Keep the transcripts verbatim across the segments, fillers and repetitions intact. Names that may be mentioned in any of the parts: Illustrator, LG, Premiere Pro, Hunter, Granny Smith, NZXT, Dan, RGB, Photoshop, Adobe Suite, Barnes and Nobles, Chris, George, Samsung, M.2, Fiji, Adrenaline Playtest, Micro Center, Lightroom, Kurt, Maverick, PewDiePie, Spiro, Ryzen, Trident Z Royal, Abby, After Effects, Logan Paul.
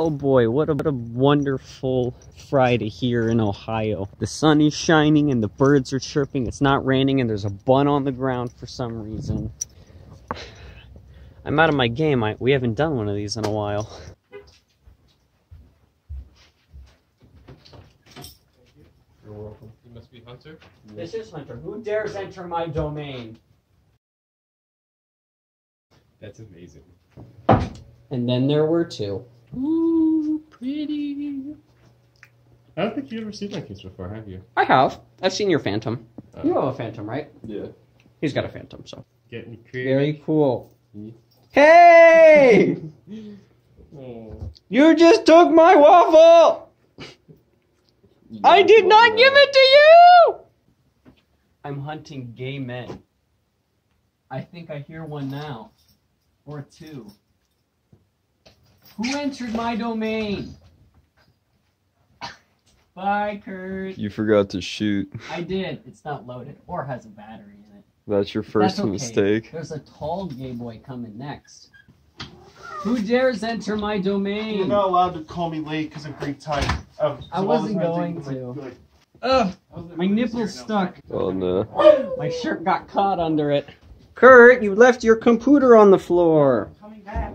Oh boy, what a, what a wonderful Friday here in Ohio. The sun is shining and the birds are chirping. It's not raining and there's a bun on the ground for some reason. I'm out of my game. I, we haven't done one of these in a while. You're welcome. You must be Hunter. This is Hunter. Who dares enter my domain? That's amazing. And then there were two. Ooh, pretty. I don't think you've ever seen my case before, have you? I have. I've seen your Phantom. Uh, you have a Phantom, right? Yeah. He's got a Phantom, so. Getting creative. Very cool. Yeah. Hey! Oh. You just took my waffle! I did not give it to you! I'm hunting gay men. I think I hear one now. Or two. Who entered my domain? Bye, Kurt. You forgot to shoot. I did. It's not loaded or has a battery in it. That's your first That's okay. mistake. There's a tall gay boy coming next. Who dares enter my domain? You're not allowed to call me late because of Greek time. Um, I so wasn't going to. Like, like, Ugh, my nipple's stuck. Oh no. My shirt got caught under it. Kurt, you left your computer on the floor. I'm coming back.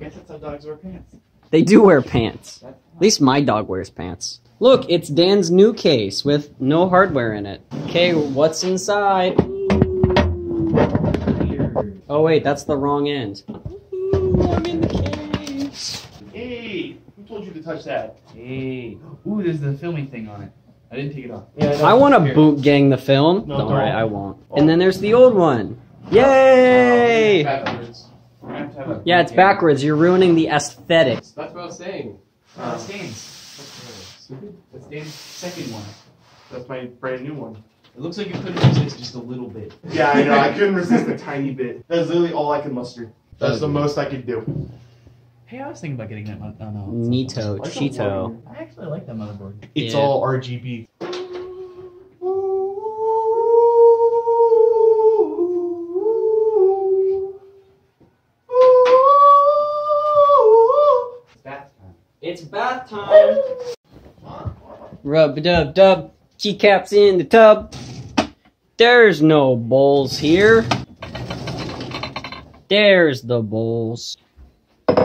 Guess that's how dogs wear pants. They do wear pants. At least my dog wears pants. Look, it's Dan's new case with no hardware in it. Okay, what's inside? Oh wait, that's the wrong end. Ooh, I'm in the case. Hey, who told you to touch that? Hey. Ooh, there's the filming thing on it. I didn't take it off. Yeah, I, I want to boot gang the film. No, all right, I won't. Oh. And then there's the old one. Yay! Oh, yeah, it's backwards. You're ruining the aesthetic. That's what I was saying. Uh, that's Dan's. That's Dan's second one. That's my brand new one. It looks like you couldn't resist just a little bit. Yeah, I know. I couldn't resist a tiny bit. That's literally all I could muster. That's the most I could do. Hey, I was thinking about getting that motherboard. Oh, no. Neato, like Cheeto. I actually like that motherboard. It's yeah. all R G B. It's bath time! Rub-a-dub-dub, keycaps in the tub. There's no bowls here. There's the bowls. Good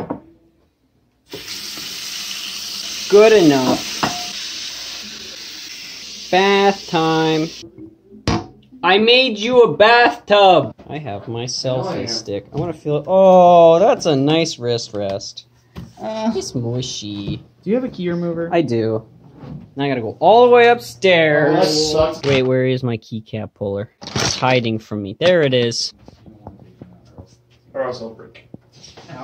enough. Bath time. I made you a bathtub! I have my selfie oh, yeah. stick. I want to feel it. Oh, that's a nice wrist rest. Uh, it's mushy. Do you have a key remover? I do. Now I gotta go all the way upstairs. Oh, that sucks. Wait, where is my keycap puller? It's hiding from me. There it is. Or else I'll break. Ow.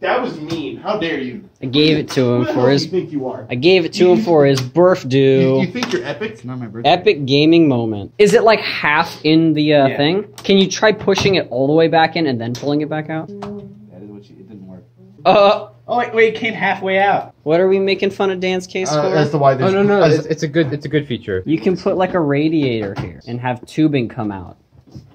That was mean. How dare you? I gave it to him what for his. You think you are? I gave it to him for his birthday. You, you think you're epic? It's not my birthday. Epic gaming moment. Is it like half in the uh, yeah. thing? Can you try pushing it all the way back in and then pulling it back out? That is what you. It didn't work. Uh. Oh wait, wait, it came halfway out. What are we making fun of Dan's case for? Uh, that's the why. Oh no, no, uh, it's, it's a good, it's a good feature. You can put like a radiator here and have tubing come out.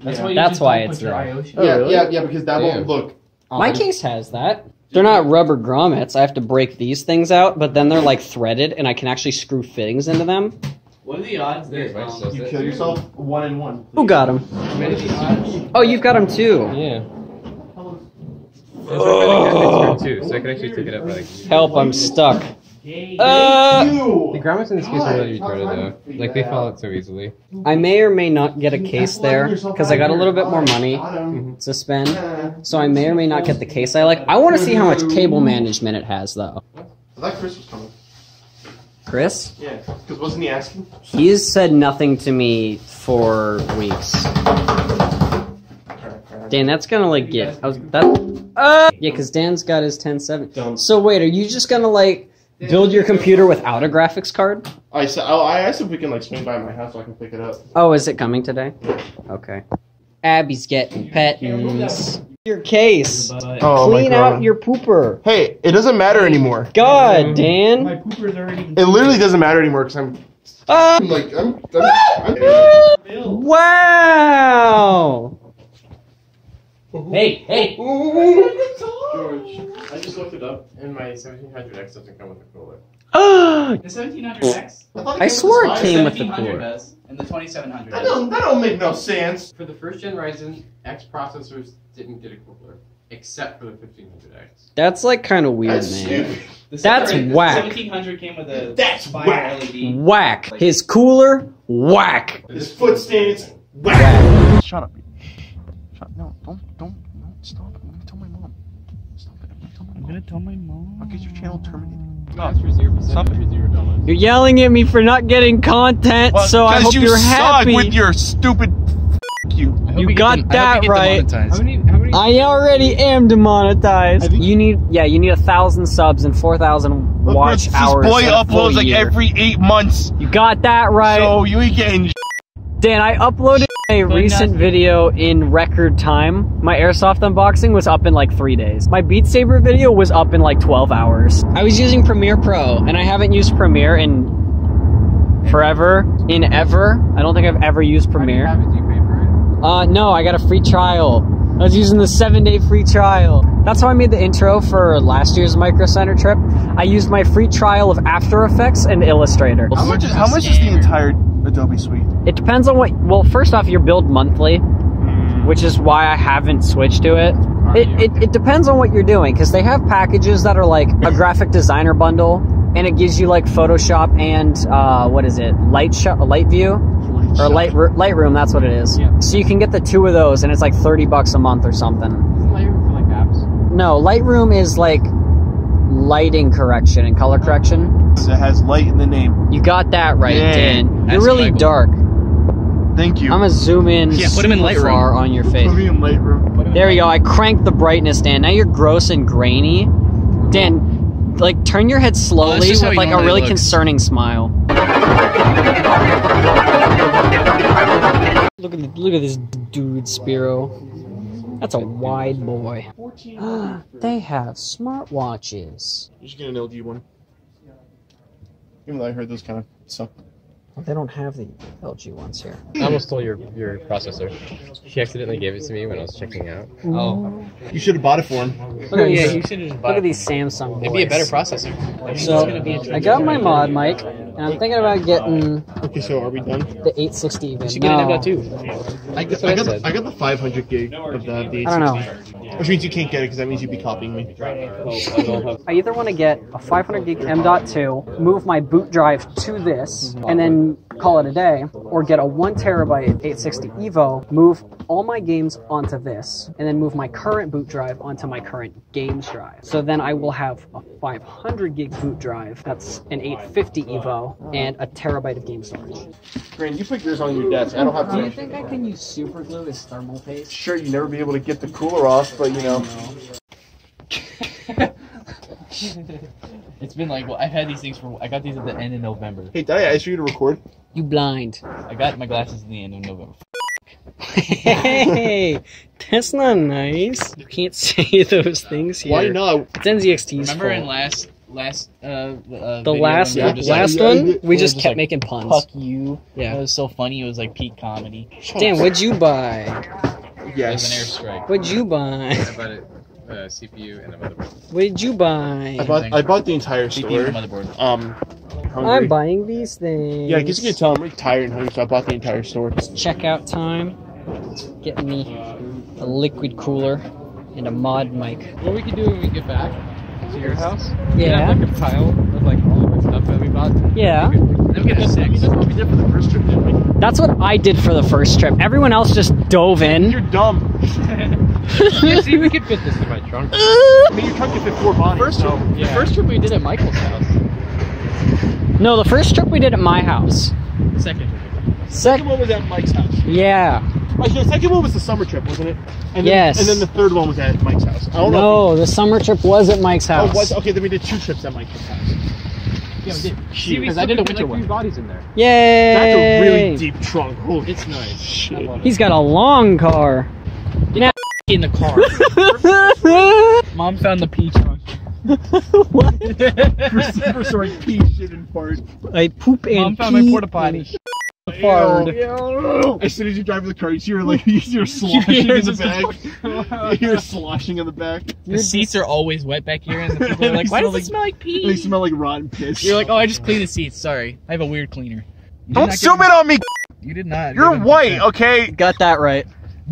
That's yeah. why. You that's why it's dry. Oh, yeah, really? yeah, yeah, because that Damn. won't look. My um, case has that. They're not rubber grommets. I have to break these things out, but then they're like threaded, and I can actually screw fittings into them. What are the odds there? Um, you kill yourself one and one. Please. Who got him? Oh, you've got him too. Yeah. Oh. It's too, so I can actually take it up. Like, help! I'm stuck. Uh, the grommets in this case are really retarded though. Like they fall out so easily. I may or may not get a case there because I got a little bit more money to spend, so I may or may not get the case I like. I want to see how much cable management it has though. I thought Chris was coming. Chris? Yeah. Because wasn't he asking? He's said nothing to me for weeks. Dan, that's gonna like get. I was that. Uh, yeah, because Dan's got his ten seventy. So wait, are you just gonna like build your computer without a graphics card? I said, oh, I asked if we can like swing by my house so I can pick it up. Oh, is it coming today? Yeah. Okay. Abby's getting pettings. Your case. Oh, Clean out your pooper. Hey, it doesn't matter anymore. God, um, Dan. My pooper's already. It literally doesn't matter anymore because I'm. Uh, I'm like I'm. I'm, I'm wow. Hey, hey! George, I just looked it up, and my seventeen hundred X doesn't come with a cooler. Oh! The seventeen hundred X? I, I swore it came with the cooler. Does, and the twenty-seven hundred that don't, that don't make no sense. For the first gen Ryzen, X processors didn't get a cooler, except for the fifteen hundred X. That's like kind of weird, That's man. Stupid. The That's seventeen hundred, whack. seventeen hundred came with a That's whack. L E D. Whack. Like, his cooler, whack. His foot stands, whack. whack. Shut up. No, don't, don't, don't, stop. I'm gonna tell my mom. Stop it. I'm gonna tell my mom. I'm gonna tell my mom. I'll get your channel terminated. Stop. Stop it. You're yelling at me for not getting content, well, so I hope you you're happy. Suck with your stupid f you. You, you got that right. How many, how many I already am demonetized. You, you need, yeah, you need a thousand subs and four thousand watch this hours. This boy uploads like year. every eight months. You got that right. So you ain't getting shit. Dan, I uploaded a recent video in record time. My airsoft unboxing was up in like three days. My Beat Saber video was up in like twelve hours. I was using Premiere Pro, and I haven't used Premiere in forever, in ever. I don't think I've ever used Premiere. How do you have it? Do you pay for it? Uh, no, I got a free trial. I was using the seven day free trial. That's how I made the intro for last year's Micro Center trip. I used my free trial of After Effects and Illustrator. How much is, how much is the entire Adobe Suite? It depends on what, well, first off, you're billed monthly, mm. which is why I haven't switched to it. It, it, it depends on what you're doing, because they have packages that are like a graphic designer bundle, and it gives you like Photoshop and, uh, what is it, Light, sh light View? Light or light, Lightroom, that's what it is. Yeah. So you can get the two of those, and it's like thirty bucks a month or something. Isn't Lightroom for like apps? No, Lightroom is like lighting correction and color correction. It has light in the name. You got that right, yeah, Dan. You're really Michael. dark. Thank you. I'm gonna zoom in. Yeah, put him in Lightroom on your face. Put me in Lightroom. Put him there in you light. go. I cranked the brightness, Dan. Now you're gross and grainy. Dan, like turn your head slowly well, with like a really looks. concerning smile. Look at the, look at this dude, Spiro. That's a wide boy. They have smartwatches. You're just gonna L G one. Even though I heard those kind of suck. Well, they don't have the L G ones here. I almost stole your, your processor. She accidentally gave it to me when I was checking out. Oh. You should have bought it for him. Look at, yeah, these, you should have bought look at these Samsung boys. It'd be a better processor. I so, gonna be I got my mod mic, and I'm thinking about getting... Okay, so are we done? The eight sixty even. You should get no. an M dot two. I, got, I, got the, I got the five hundred gig of the, the eight sixty. I don't know. Which means you can't get it because that means you'd be copying me. I either want to get a five hundred gig M dot two, move my boot drive to this, and then call it a day, or get a one terabyte eight sixty Evo, move all my games onto this, and then move my current boot drive onto my current games drive. So then I will have a five hundred gig boot drive, that's an eight fifty Evo, and a terabyte of game storage. Grant, you put yours on your desk. I don't have to. Do you think I can use super glue as thermal paste? Sure, you'd never be able to get the cooler off, but you know. It's been like, well, I've had these things for, I got these at the end of November. Hey, did I ask you to record? You blind. I got my glasses at the end of November. Hey, that's not nice. You can't say those things here. Why not? It's N Z X T's Remember fault. in last, last, uh, uh the last, yeah, just, last yeah, one? Yeah, we just kept like, making puns. Fuck you. Yeah. It was so funny. It was like peak comedy. Damn, what'd you buy? Yes. An airstrike. What'd you buy? I bought it. Uh, C P U and a motherboard. What did you buy? I bought I bought the entire store. Um, hungry. I'm buying these things. Yeah, I guess you can tell I'm really tired and hungry, so I bought the entire store. It's checkout time. Get me a liquid cooler and a mod mic. What we could do when we get back to your house? Yeah. Have like a pile of like all of the stuff that we bought. Yeah. Then we get sick. That's what we did for the first trip, didn't we? That's what I did for the first trip. Everyone else just dove in. You're dumb. Yeah, see, we could fit this in my trunk. I mean, your trunk could fit four bodies. First trip, so, yeah. The first trip we did at Michael's house. No, the first trip we did at my house. The second trip. Second, second one was at Mike's house. Yeah. Actually, the second one was the summer trip, wasn't it? And then, yes. And then the third one was at Mike's house. I don't no, know. No, the summer trip was at Mike's house. Oh, was, okay, then we did two trips at Mike's house. Yeah, we did. See, because I did a winter like, one. Bodies in there. Yay! That's a really deep trunk. Holy it's nice. Shit. He's got a long car. Now. In the car. Mom found the pee trunk. What? Christopher, sorry, pee shit in part. I poop and Mom pee. Mom found my porta potty. Farted. Ew, ew. As soon as you drive the cars, you're like you're sloshing in the back. You're sloshing in the back. The seats are always wet back here, and the people are like, "Why does it smell like pee?" They smell like rotten piss. You're like, "Oh, I just cleaned the seats. Sorry, I have a weird cleaner." You Don't zoom in on me. You did not. You're white, okay? Got that right.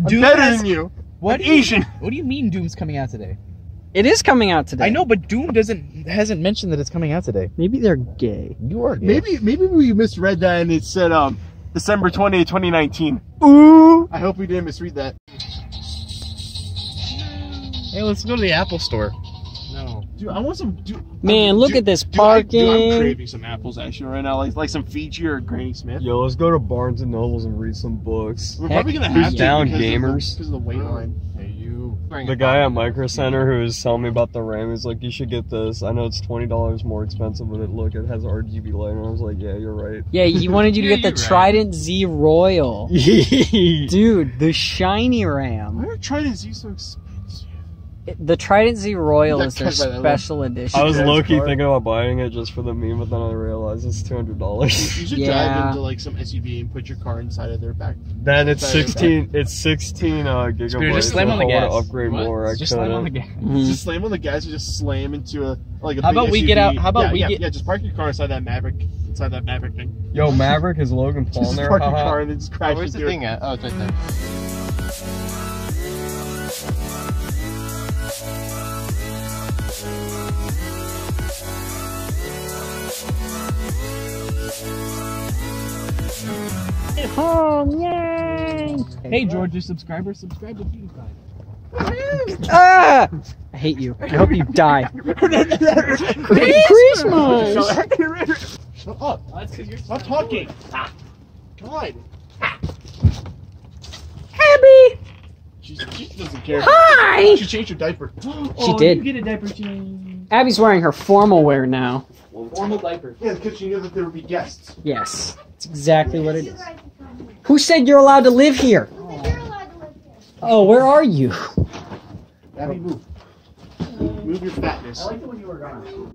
Doom better has, than you. What Asian? What do you mean Doom's coming out today? It is coming out today. I know, but Doom doesn't hasn't mentioned that it's coming out today. Maybe they're gay. You are gay. Maybe maybe we misread that and it said um December twentieth, twenty nineteen. Ooh! I hope we didn't misread that. Hey, let's go to the Apple store. No. Dude, I want some dude, Man, I mean, look dude, at this parking. Dude, I, dude, I'm craving some apples actually right now, like like some Fiji or Granny Smith. Yo, let's go to Barnes and Nobles and read some books. We're Heck probably gonna have to down gamers. Because of the, the wait line. Hey, you. The guy at Micro Center who was telling me about the RAM is like, you should get this. I know it's twenty dollars more expensive, but it, look, it has R G B light. And I was like, yeah, you're right. Yeah, he wanted you to yeah, get the right. Trident Z Royal. Dude, the shiny RAM. Why are Trident Z so expensive? It, the Trident Z Royal that is their special edition. I was low-key thinking about buying it just for the meme, but then I realized it's two hundred dollars. You should yeah. drive into like some S U V and put your car inside of their back. Then it's sixteen. It's sixteen uh, gigabytes. Dude, just slam on the gas. I want to upgrade what? more. Just slam on the gas. Mm. Just slam on the gas. You just slam into a like a. How big about S U V. We get out? How about yeah, we yeah, get? Yeah, just park your car inside that Maverick. Inside that Maverick thing. Yo, Maverick is Logan Paul in there. Park your car and then just crash. Where's the thing at? Oh, it's right there. Home, yay! Hey George, your subscriber, subscribe to PewDiePie. Ah! I hate you. I hope you die. Christmas! Shut up! Oh, that's because you're stop talking. Ah. God. Ah. Abby! She, she doesn't care. Hi! She changed her diaper. Oh, she did. You get a diaper change. Abby's wearing her formal wear now. Formal diaper. Yeah, because she knew that there would be guests. Yes. That's exactly what it is. Who said you're allowed to live here? Oh, where are you? Abby, move. Move your fatness. I liked it when you were gone.